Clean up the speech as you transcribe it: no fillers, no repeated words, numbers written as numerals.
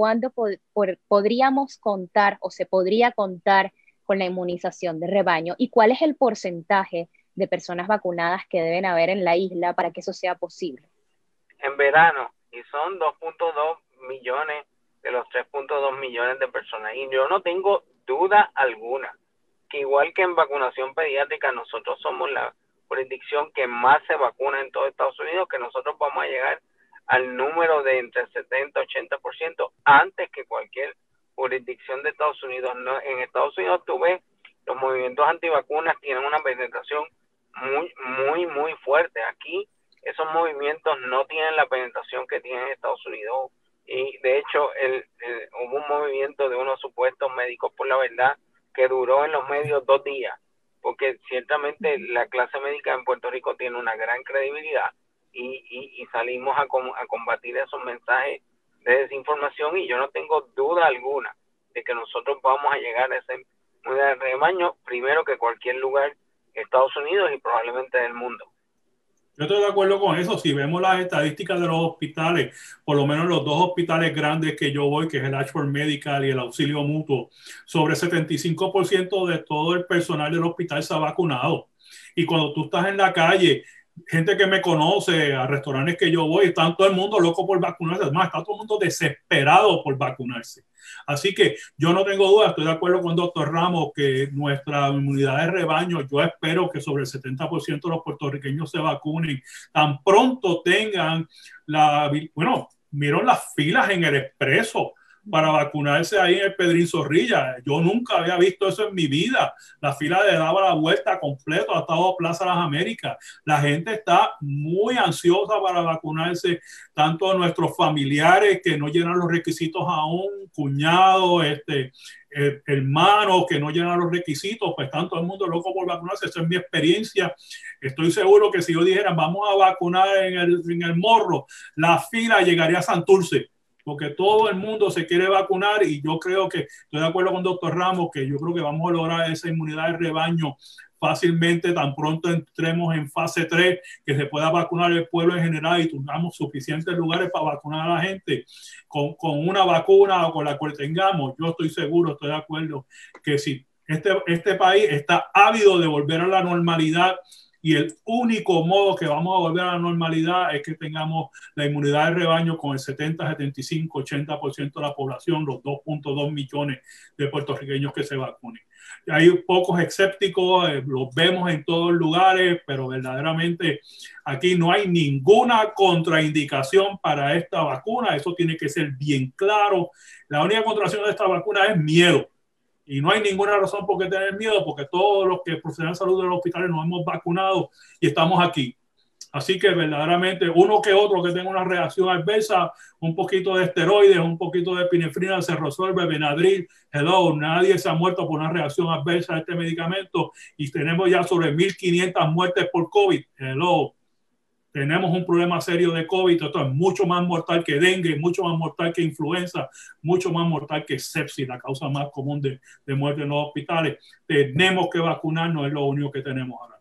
cuándo podríamos contar o se podría contar con la inmunización de rebaño y cuál es el porcentaje de personas vacunadas que deben haber en la isla para que eso sea posible? En verano, y son 2.2 millones de los 3.2 millones de personas, y yo no tengo duda alguna que igual que en vacunación pediátrica nosotros somos la jurisdicción que más se vacuna en todo Estados Unidos, que nosotros vamos a llegar al número de entre 70 y 80% antes que cualquier jurisdicción de Estados Unidos. No, en Estados Unidos tú ves, los movimientos antivacunas tienen una penetración muy fuerte. Aquí esos movimientos no tienen la penetración que tienen en Estados Unidos, y de hecho hubo un movimiento de unos supuestos médicos por la verdad que duró en los medios 2 días, porque ciertamente la clase médica en Puerto Rico tiene una gran credibilidad y salimos a combatir esos mensajes de desinformación, y yo no tengo duda alguna de que nosotros vamos a llegar a ese inmunidad de rebaño primero que cualquier lugar de Estados Unidos y probablemente del mundo. Yo estoy de acuerdo con eso. Si vemos las estadísticas de los hospitales, por lo menos los 2 hospitales grandes que yo voy, que es el Ashford Medical y el Auxilio Mutuo, sobre 75% de todo el personal del hospital se ha vacunado. Y cuando tú estás en la calle, gente que me conoce, a restaurantes que yo voy, está todo el mundo loco por vacunarse. Además, está todo el mundo desesperado por vacunarse. Así que yo no tengo duda, estoy de acuerdo con doctor Ramos, que nuestra inmunidad de rebaño, yo espero que sobre el 70% de los puertorriqueños se vacunen. Tan pronto tengan vieron las filas en el expreso para vacunarse ahí en el Pedrín Zorrilla. Yo nunca había visto eso en mi vida. La fila le daba la vuelta completo hasta Plazas las Américas. La gente está muy ansiosa para vacunarse, tanto nuestros familiares que no llenan los requisitos aún, cuñados, hermanos que no llenan los requisitos, pues tanto el mundo loco por vacunarse. Esa es mi experiencia. Estoy seguro que si yo dijera vamos a vacunar en el morro, la fila llegaría a Santurce, porque todo el mundo se quiere vacunar. Y yo creo que, estoy de acuerdo con doctor Ramos, que yo creo que vamos a lograr esa inmunidad de rebaño fácilmente tan pronto entremos en fase 3, que se pueda vacunar el pueblo en general y tengamos suficientes lugares para vacunar a la gente con una vacuna o con la cual tengamos. Yo estoy seguro, estoy de acuerdo, que si este país está ávido de volver a la normalidad, y el único modo que vamos a volver a la normalidad es que tengamos la inmunidad de rebaño con el 70, 75, 80% de la población, los 2.2 millones de puertorriqueños que se vacunen. Hay pocos escépticos, los vemos en todos lugares, pero verdaderamente aquí no hay ninguna contraindicación para esta vacuna. Eso tiene que ser bien claro. La única contraindicación de esta vacuna es miedo. Y no hay ninguna razón por qué tener miedo, porque todos los que proceden a salud de los hospitales nos hemos vacunado y estamos aquí. Así que verdaderamente uno que otro que tenga una reacción adversa, un poquito de esteroides, un poquito de epinefrina, se resuelve, Benadryl, hello, nadie se ha muerto por una reacción adversa a este medicamento, y tenemos ya sobre 1.500 muertes por COVID, hello. Tenemos un problema serio de COVID, esto es mucho más mortal que dengue, mucho más mortal que influenza, mucho más mortal que sepsis, la causa más común de muerte en los hospitales. Tenemos que vacunarnos, es lo único que tenemos ahora.